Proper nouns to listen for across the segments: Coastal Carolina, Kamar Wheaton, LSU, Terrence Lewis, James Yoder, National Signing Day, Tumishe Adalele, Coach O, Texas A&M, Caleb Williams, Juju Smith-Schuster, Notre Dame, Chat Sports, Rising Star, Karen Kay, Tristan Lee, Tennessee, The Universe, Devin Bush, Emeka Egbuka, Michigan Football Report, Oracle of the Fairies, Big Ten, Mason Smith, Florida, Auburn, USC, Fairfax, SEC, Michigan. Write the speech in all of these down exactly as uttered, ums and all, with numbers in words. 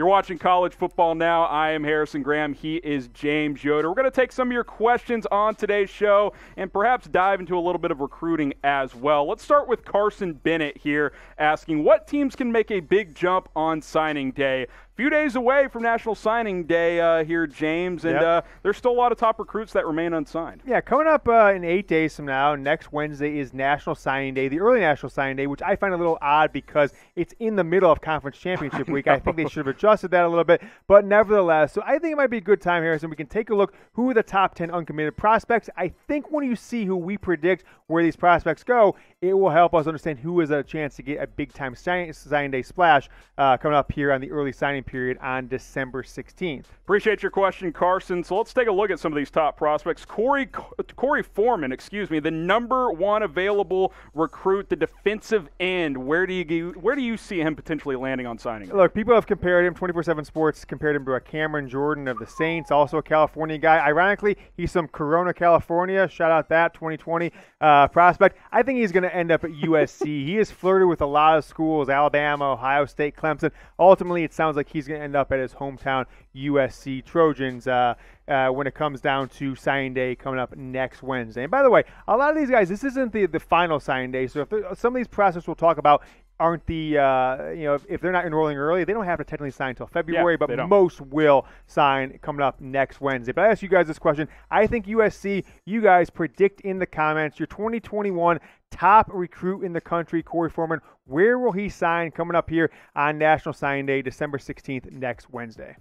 You're watching College Football Now. I am Harrison Graham. He is James Yoder. We're going to take some of your questions on today's show and perhaps dive into a little bit of recruiting as well. Let's start with Carson Bennett here asking, what teams can make a big jump on signing day? Few days away from National Signing Day uh, here, James, and yep. uh, there's still a lot of top recruits that remain unsigned. Yeah, coming up uh, in eight days from now, next Wednesday is National Signing Day, the early National Signing Day, which I find a little odd because it's in the middle of Conference Championship I Week. Know. I think they should have adjusted that a little bit, but nevertheless, so I think it might be a good time, Harrison. We can take a look who are the top ten uncommitted prospects. I think when you see who we predict where these prospects go, it will help us understand who has a chance to get a big-time sign- Signing Day splash uh, coming up here on the early signing period on December sixteenth. Appreciate your question, Carson. So let's take a look at some of these top prospects. Korey, Korey Foreman, excuse me, the number one available recruit, the defensive end. Where do you where do you see him potentially landing on signing? Look, people have compared him. two forty-seven Sports compared him to a Cameron Jordan of the Saints, also a California guy. Ironically, he's from Corona, California. Shout out that twenty twenty uh, prospect. I think he's going to end up at U S C. He has flirted with a lot of schools: Alabama, Ohio State, Clemson. Ultimately, it sounds like he's going to end up at his hometown U S C Trojans uh, uh, when it comes down to signing day coming up next Wednesday. And by the way, a lot of these guys, this isn't the, the final signing day, so if there, some of these prospects we'll talk about aren't the, uh, you know, if, if they're not enrolling early, they don't have to technically sign until February, yeah, but most will sign coming up next Wednesday. But I asked you guys this question. I think U S C, you guys predict in the comments, your twenty twenty-one top recruit in the country, Korey Foreman. Where will he sign coming up here on National Signing Day, December sixteenth, next Wednesday?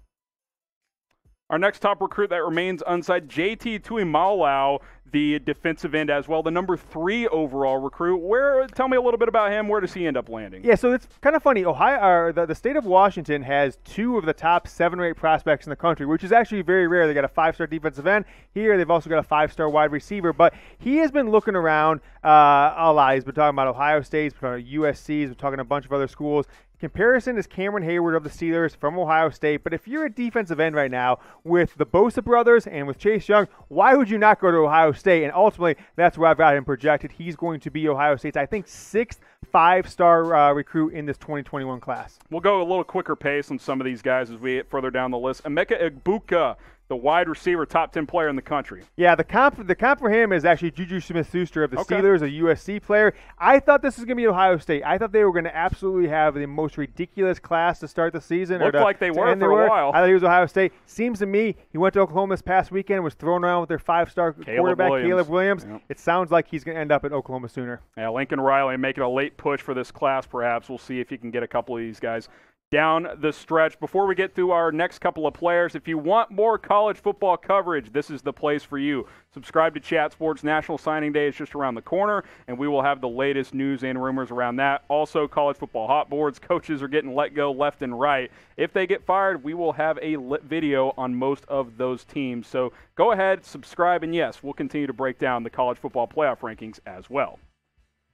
Our next top recruit that remains unsigned, J T. Tuimoloau, the defensive end as well, the number three overall recruit. Where? Tell me a little bit about him. Where does he end up landing? Yeah, so it's kind of funny. Ohio, or the, the state of Washington has two of the top seven or eight prospects in the country, which is actually very rare. They got a five-star defensive end here. They've also got a five-star wide receiver. But he has been looking around uh, a lot. He's been talking about Ohio State. He's been talking about U S C. He's been talking a bunch of other schools. Comparison is Cameron Hayward of the Steelers from Ohio State. But if you're a defensive end right now with the Bosa brothers and with Chase Young, why would you not go to Ohio State? And ultimately, that's where I've got him projected. He's going to be Ohio State's, I think, sixth five-star uh, recruit in this twenty twenty-one class. We'll go a little quicker pace on some of these guys as we get further down the list. Emeka Egbuka, the wide receiver, top ten player in the country. Yeah, the comp the comp for him is actually Juju Smith-Schuster of the okay. Steelers, a U S C player. I thought this was going to be Ohio State. I thought they were going to absolutely have the most ridiculous class to start the season. Looked or to, like they were for they a were. while. I thought he was Ohio State. Seems to me he went to Oklahoma this past weekend, was thrown around with their five-star Caleb quarterback, Williams. Caleb Williams. Yep. It sounds like he's going to end up at Oklahoma sooner. Yeah, Lincoln Riley making a late push for this class perhaps. We'll see if he can get a couple of these guys down the stretch. Before we get through our next couple of players, if you want more college football coverage, this is the place for you. Subscribe to Chat Sports. National Signing Day is just around the corner, and we will have the latest news and rumors around that. Also, college football hot boards. Coaches are getting let go left and right. If they get fired, we will have a lit video on most of those teams. So go ahead, subscribe, and yes, we'll continue to break down the college football playoff rankings as well.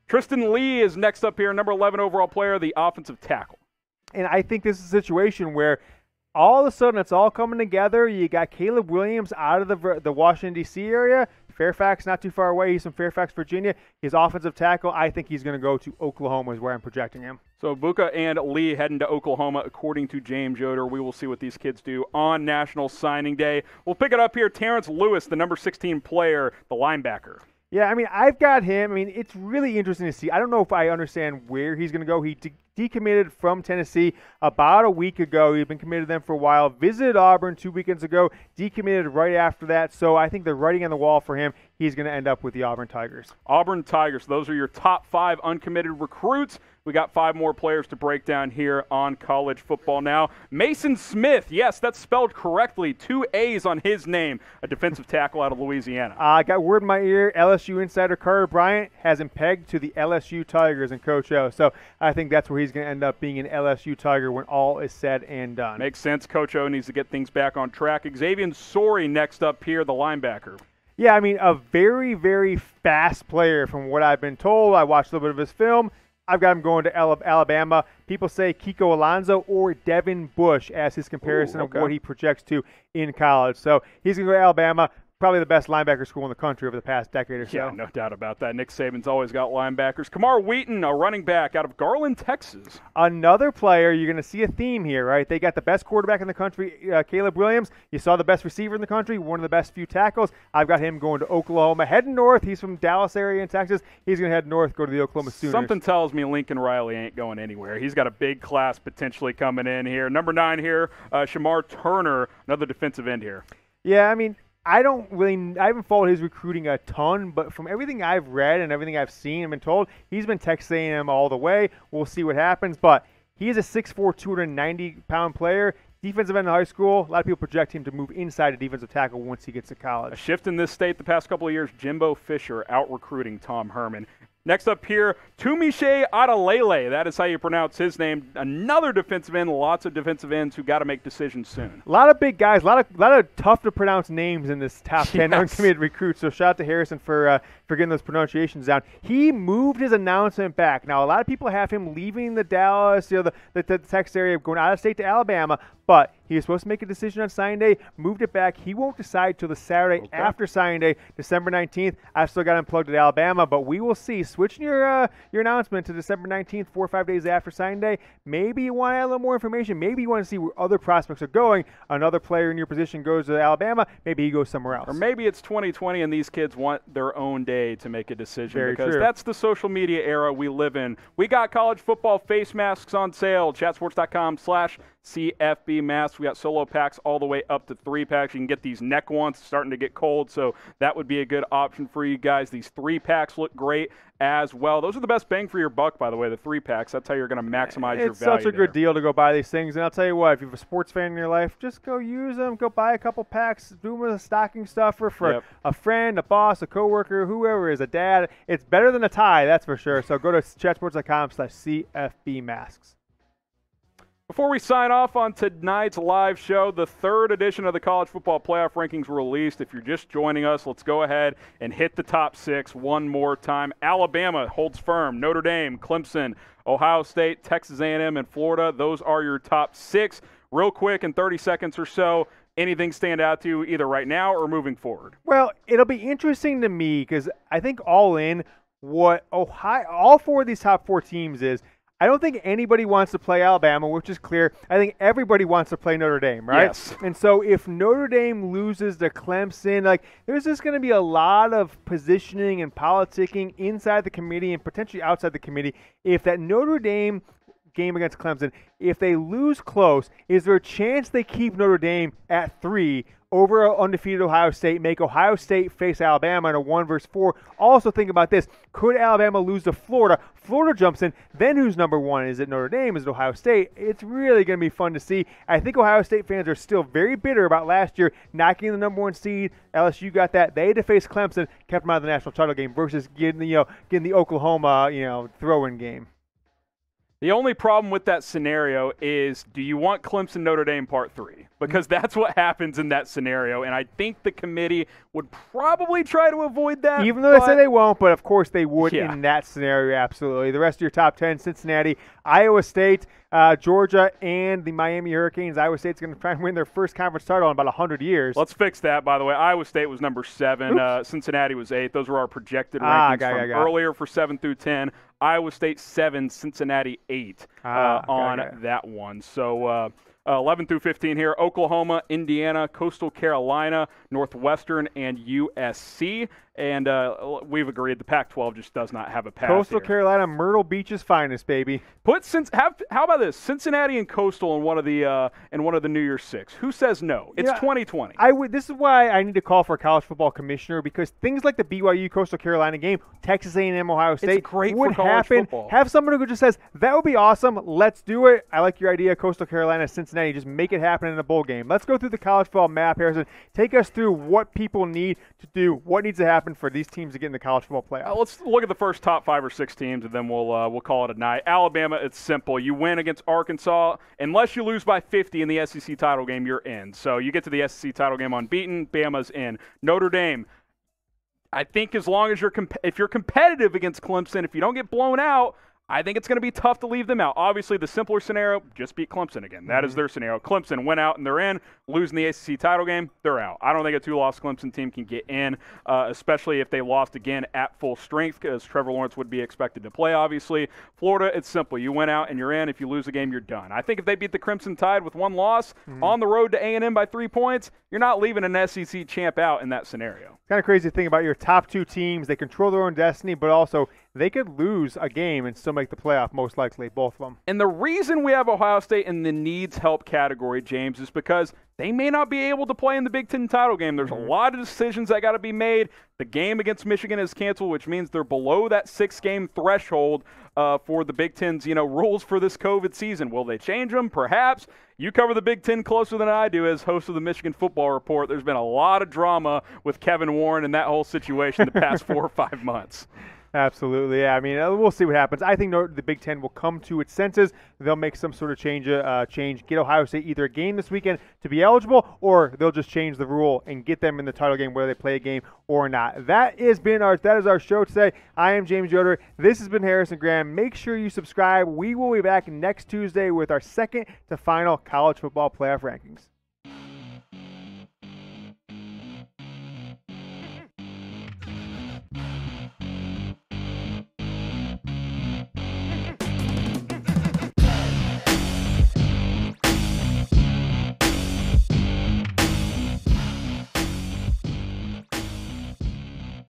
Tristan Lee is next up here, number eleven overall player, the offensive tackle. And I think this is a situation where all of a sudden it's all coming together. You got Caleb Williams out of the the Washington, D C area. Fairfax, not too far away. He's from Fairfax, Virginia. His offensive tackle, I think he's going to go to Oklahoma is where I'm projecting him. So Buka and Lee heading to Oklahoma, according to James Yoder. We will see what these kids do on National Signing Day. We'll pick it up here. Terrence Lewis, the number sixteen player, the linebacker. Yeah, I mean, I've got him. I mean, it's really interesting to see. I don't know if I understand where he's going to go. He de- decommitted from Tennessee about a week ago. He'd been committed to them for a while. Visited Auburn two weekends ago. Decommitted right after that. So I think the writing on the wall for him, he's going to end up with the Auburn Tigers. Auburn Tigers. Those are your top five uncommitted recruits. We got five more players to break down here on College Football Now. Mason Smith, yes, that's spelled correctly. Two A's on his name, a defensive tackle out of Louisiana. I uh, got word in my ear, L S U insider Carter Bryant has him pegged to the L S U Tigers and Coach O. So I think that's where he's going to end up, being an L S U Tiger when all is said and done. Makes sense. Coach O needs to get things back on track. Xavier Sorey next up here, the linebacker. Yeah, I mean, a very, very fast player from what I've been told. I watched a little bit of his film. I've got him going to Alabama. People say Kiko Alonso or Devin Bush as his comparison Ooh, okay. of what he projects to in college. So he's going to go to Alabama. probably the best linebacker school in the country over the past decade or so. Yeah, no doubt about that. Nick Saban's always got linebackers. Kamar Wheaton, a running back out of Garland, Texas. Another player, you're going to see a theme here, right? They got the best quarterback in the country, uh, Caleb Williams. You saw the best receiver in the country, one of the best few tackles. I've got him going to Oklahoma, heading north. He's from Dallas area in Texas. He's going to head north, go to the Oklahoma Sooners. Something tells me Lincoln Riley ain't going anywhere. He's got a big class potentially coming in here. Number nine here, uh, Shamar Turner, another defensive end here. Yeah, I mean, I don't really, I haven't followed his recruiting a ton, but from everything I've read and everything I've seen and been told, he's been Texas A and M all the way. We'll see what happens, but he is a six foot four, two hundred ninety pound player. Defensive end in high school, a lot of people project him to move inside a defensive tackle once he gets to college. A shift in this state the past couple of years, Jimbo Fisher out-recruiting Tom Herman. Next up here, Tumishe Adalele. That is how you pronounce his name. Another defensive end. Lots of defensive ends who got to make decisions soon. A lot of big guys. A lot of, lot of tough-to-pronounce names in this top ten yes. uncommitted recruits. So shout out to Harrison for, uh, for getting those pronunciations down. He moved his announcement back. Now, a lot of people have him leaving the Dallas, you know, the, the, the Texas area, going out of state to Alabama, but he was supposed to make a decision on signing day, moved it back. He won't decide till the Saturday okay. after signing day, December nineteenth. I've still got him plugged at Alabama, but we will see. Switching your uh, your announcement to December nineteenth, four or five days after signing day, maybe you want to add a little more information. Maybe you want to see where other prospects are going. Another player in your position goes to Alabama. Maybe he goes somewhere else. Or maybe it's twenty twenty and these kids want their own day to make a decision. Very because true. That's the social media era we live in. We got college football face masks on sale. Chatsports.com slash C F B masks. We got solo packs all the way up to three packs. You can get these neck ones. It's starting to get cold, so that would be a good option for you guys. These three packs look great as well. Those are the best bang for your buck, by the way, the three packs. That's how you're going to maximize it's your value. It's such a there. good deal to go buy these things. And I'll tell you what, if you have a sports fan in your life, just go use them. Go buy a couple packs. Do them as a stocking stuffer for yep. a friend, a boss, a coworker, whoever is a dad. It's better than a tie, that's for sure. So go to chatsports.com slash CFB masks. Before we sign off on tonight's live show, the third edition of the College Football Playoff Rankings were released. If you're just joining us, let's go ahead and hit the top six one more time. Alabama holds firm. Notre Dame, Clemson, Ohio State, Texas A and M, and Florida. Those are your top six. Real quick, in thirty seconds or so, anything stand out to you either right now or moving forward? Well, it'll be interesting to me because I think all in, what Ohio, all four of these top four teams is, I don't think anybody wants to play Alabama, which is clear. I think everybody wants to play Notre Dame, right? Yes. And so if Notre Dame loses to Clemson, like there's just going to be a lot of positioning and politicking inside the committee and potentially outside the committee. If that Notre Dame game against Clemson, if they lose close, is there a chance they keep Notre Dame at three over undefeated Ohio State, make Ohio State face Alabama in a one versus four? Also think about this. Could Alabama lose to Florida? Florida jumps in. Then who's number one? Is it Notre Dame? Is it Ohio State? It's really going to be fun to see. I think Ohio State fans are still very bitter about last year not getting the number one seed. L S U got that. They had to face Clemson, kept them out of the national title game versus getting the, you know, getting the Oklahoma, you know, throw-in game. The only problem with that scenario is, do you want Clemson-Notre Dame Part three? Because that's what happens in that scenario, and I think the committee would probably try to avoid that. Even though they say they won't, but of course they would yeah. in that scenario, absolutely. The rest of your top ten, Cincinnati, Iowa State, uh, Georgia, and the Miami Hurricanes. Iowa State's going to try and win their first conference title in about one hundred years. Let's fix that, by the way. Iowa State was number seven. Uh, Cincinnati was eight. Those were our projected ah, rankings got, from got, got. earlier for seven through ten. Iowa State seven, Cincinnati eight ah, uh, on okay. that one. So uh, eleven through fifteen here, Oklahoma, Indiana, Coastal Carolina, Northwestern, and U S C. And uh, we've agreed the Pac twelve just does not have a path. Coastal here. Carolina, Myrtle Beach's finest, baby. Put since have, how about this? Cincinnati and Coastal in one of the uh, in one of the New Year's Six. Who says no? It's yeah, twenty twenty. I would. This is why I need to call for a college football commissioner, because things like the B Y U Coastal Carolina game, Texas A and M Ohio State, it's great would for college happen. Football. Have someone who just says that would be awesome. Let's do it. I like your idea, Coastal Carolina, Cincinnati. Just make it happen in a bowl game. Let's go through the college football map, Harrison. Take us through what people need to do. What needs to happen for these teams to get in the college football playoff. Uh, let's look at the first top five or six teams, and then we'll uh, we'll call it a night. Alabama, it's simple. You win against Arkansas. Unless you lose by fifty in the S E C title game, you're in. So you get to the S E C title game unbeaten, Bama's in. Notre Dame, I think as long as you're comp- – if you're competitive against Clemson, if you don't get blown out – I think it's going to be tough to leave them out. Obviously, the simpler scenario, just beat Clemson again. That is their scenario. Clemson went out and they're in. Losing the A C C title game, they're out. I don't think a two-loss Clemson team can get in, uh, especially if they lost again at full strength, because Trevor Lawrence would be expected to play, obviously. Florida, it's simple. You went out and you're in. If you lose a game, you're done. I think if they beat the Crimson Tide with one loss mm-hmm. on the road to A and M by three points, you're not leaving an S E C champ out in that scenario. Kind of crazy thing about your top two teams. They control their own destiny, but also they could lose a game and still make the playoff, most likely, both of them. And the reason we have Ohio State in the needs help category, James, is because they may not be able to play in the Big Ten title game. There's a lot of decisions that got to be made. The game against Michigan is canceled, which means they're below that six-game threshold uh, for the Big Ten's, you know, rules for this COVID season. Will they change them? Perhaps. You cover the Big Ten closer than I do as host of the Michigan Football Report. There's been a lot of drama with Kevin Warren and that whole situation the past four or five months. Absolutely, yeah. I mean, we'll see what happens. I think the Big Ten will come to its senses. They'll make some sort of change, uh, change, get Ohio State either a game this weekend to be eligible, or they'll just change the rule and get them in the title game whether they play a game or not. That is been our that is our show today. I am James Yoder. This has been Harrison Graham. Make sure you subscribe. We will be back next Tuesday with our second to final college football playoff rankings.